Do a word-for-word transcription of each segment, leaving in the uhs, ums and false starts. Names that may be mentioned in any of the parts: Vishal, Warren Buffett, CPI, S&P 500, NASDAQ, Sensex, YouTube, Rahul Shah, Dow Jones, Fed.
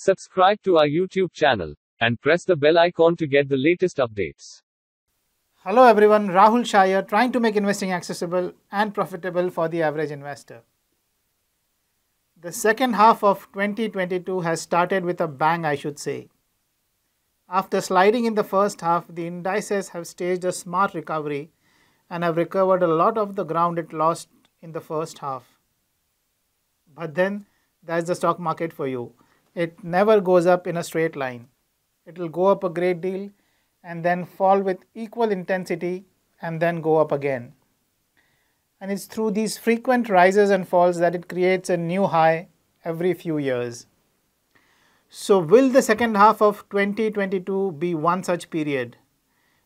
Subscribe to our YouTube channel and press the bell icon to get the latest updates. Hello everyone, Rahul Shah here, trying to make investing accessible and profitable for the average investor. The second half of twenty twenty-two has started with a bang, I should say. After sliding in the first half, the indices have staged a smart recovery and have recovered a lot of the ground it lost in the first half. But then, that's the stock market for you. It never goes up in a straight line. It will go up a great deal and then fall with equal intensity and then go up again. And it's through these frequent rises and falls that it creates a new high every few years. So will the second half of twenty twenty-two be one such period?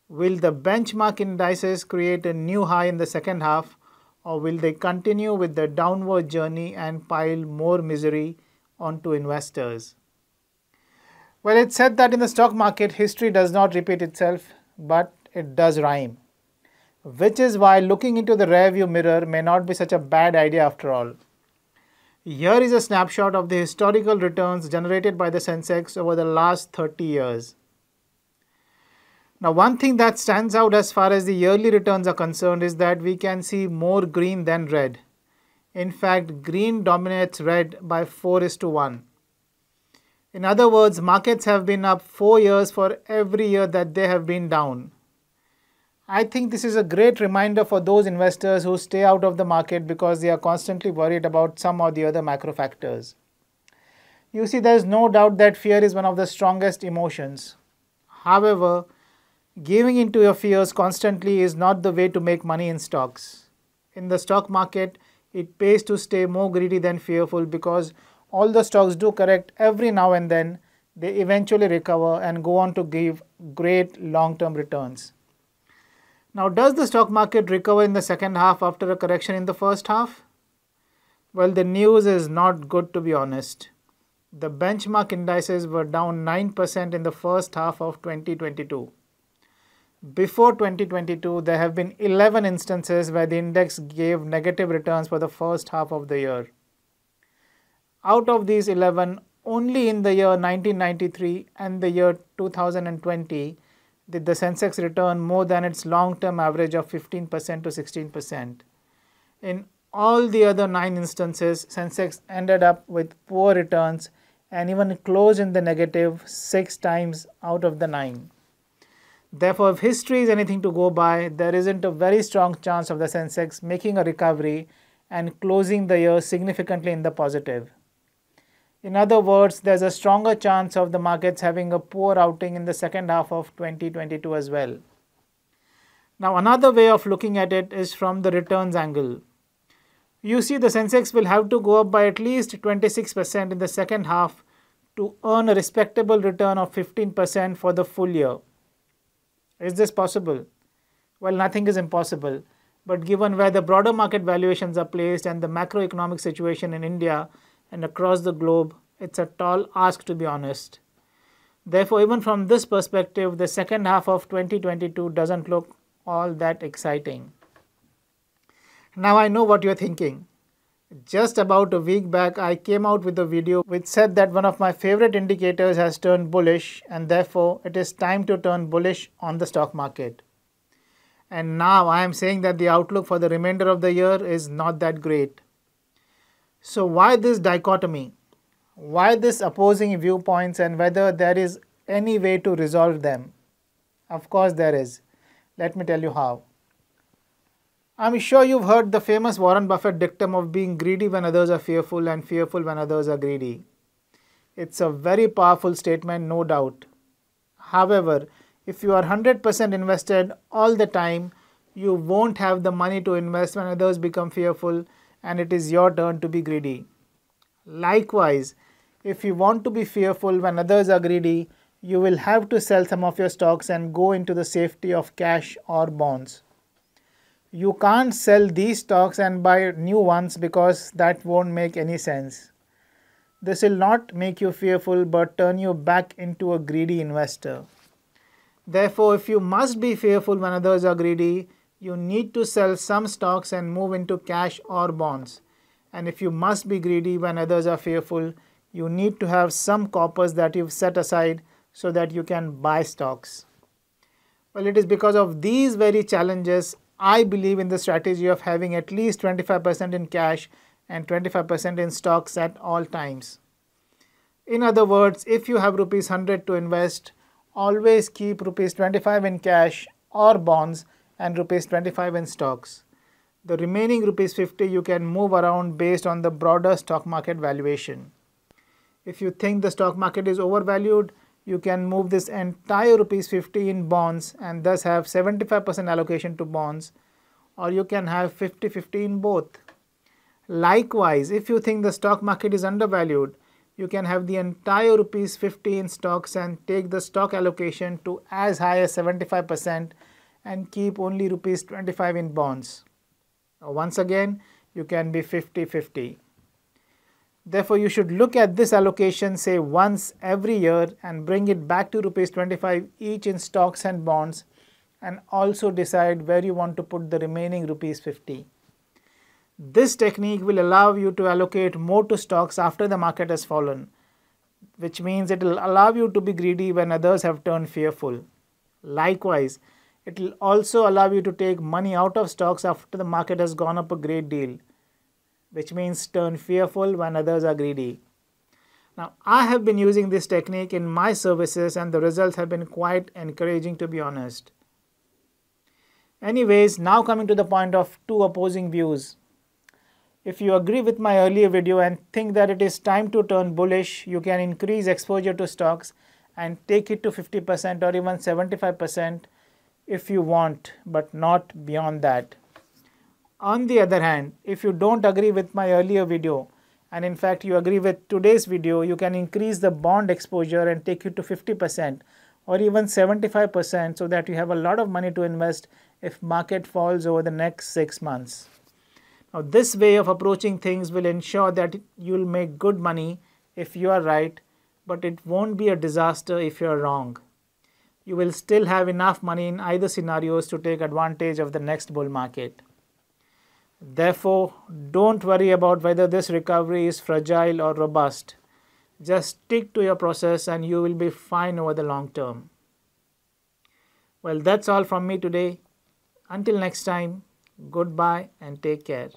Will the benchmark indices create a new high in the second half, or will they continue with the downward journey and pile more misery onto investors? Well, it's said that in the stock market, history does not repeat itself, but it does rhyme. Which is why looking into the rearview mirror may not be such a bad idea after all. Here is a snapshot of the historical returns generated by the Sensex over the last thirty years. Now, one thing that stands out as far as the yearly returns are concerned is that we can see more green than red. In fact, green dominates red by four is to one. In other words, markets have been up four years for every year that they have been down. I think this is a great reminder for those investors who stay out of the market because they are constantly worried about some or the other macro factors. You see, there is no doubt that fear is one of the strongest emotions. However, giving into your fears constantly is not the way to make money in stocks. In the stock market, it pays to stay more greedy than fearful, because although stocks do correct every now and then, they eventually recover and go on to give great long-term returns. Now, does the stock market recover in the second half after a correction in the first half? Well, the news is not good, to be honest. The benchmark indices were down nine percent in the first half of twenty twenty-two. Before twenty twenty-two, there have been eleven instances where the index gave negative returns for the first half of the year. Out of these eleven, only in the year nineteen ninety-three and the year two thousand twenty, did the Sensex return more than its long-term average of fifteen percent to sixteen percent. In all the other nine instances, Sensex ended up with poor returns and even closed in the negative six times out of the nine. Therefore, if history is anything to go by, there isn't a very strong chance of the Sensex making a recovery and closing the year significantly in the positive. In other words, there's a stronger chance of the markets having a poor outing in the second half of twenty twenty-two as well. Now, another way of looking at it is from the returns angle. You see, the Sensex will have to go up by at least twenty-six percent in the second half to earn a respectable return of fifteen percent for the full year. Is this possible? Well, nothing is impossible. But given where the broader market valuations are placed and the macroeconomic situation in India and across the globe, it's a tall ask, to be honest. Therefore, even from this perspective, the second half of twenty twenty-two doesn't look all that exciting. Now, I know what you're thinking. Just about a week back, I came out with a video which said that one of my favorite indicators has turned bullish and therefore it is time to turn bullish on the stock market. And now I am saying that the outlook for the remainder of the year is not that great. So why this dichotomy? Why this opposing viewpoints, and whether there is any way to resolve them? Of course there is. Let me tell you how. I'm sure you've heard the famous Warren Buffett dictum of being greedy when others are fearful and fearful when others are greedy. It's a very powerful statement, no doubt. However, if you are one hundred percent invested all the time, you won't have the money to invest when others become fearful and it is your turn to be greedy. Likewise, if you want to be fearful when others are greedy, you will have to sell some of your stocks and go into the safety of cash or bonds. You can't sell these stocks and buy new ones because that won't make any sense. This will not make you fearful but turn you back into a greedy investor. Therefore, if you must be fearful when others are greedy, you need to sell some stocks and move into cash or bonds. And if you must be greedy when others are fearful, you need to have some coppers that you've set aside so that you can buy stocks. Well, it is because of these very challenges I believe in the strategy of having at least twenty-five percent in cash and twenty-five percent in stocks at all times. In other words, if you have rupees one hundred to invest, always keep rupees twenty-five in cash or bonds and rupees twenty-five in stocks. The remaining rupees fifty you can move around based on the broader stock market valuation. If you think the stock market is overvalued, you can move this entire rupees fifty in bonds and thus have seventy-five percent allocation to bonds, or you can have fifty fifty in both. Likewise, if you think the stock market is undervalued, you can have the entire rupees fifty in stocks and take the stock allocation to as high as seventy-five percent and keep only rupees twenty-five in bonds. Once again, you can be fifty fifty. Therefore, you should look at this allocation say once every year and bring it back to rupees twenty-five each in stocks and bonds, and also decide where you want to put the remaining rupees fifty. This technique will allow you to allocate more to stocks after the market has fallen, which means it will allow you to be greedy when others have turned fearful. Likewise, it will also allow you to take money out of stocks after the market has gone up a great deal, which means turn fearful when others are greedy. Now, I have been using this technique in my services and the results have been quite encouraging, to be honest. Anyways, now coming to the point of two opposing views. If you agree with my earlier video and think that it is time to turn bullish, you can increase exposure to stocks and take it to fifty percent or even seventy-five percent if you want, but not beyond that. On the other hand, if you don't agree with my earlier video and in fact you agree with today's video, you can increase the bond exposure and take it to fifty percent or even seventy-five percent so that you have a lot of money to invest if market falls over the next six months. Now, this way of approaching things will ensure that you'll make good money if you are right, but it won't be a disaster if you're wrong. You will still have enough money in either scenarios to take advantage of the next bull market. Therefore, don't worry about whether this recovery is fragile or robust. Just stick to your process and you will be fine over the long term. Well, that's all from me today. Until next time, goodbye and take care.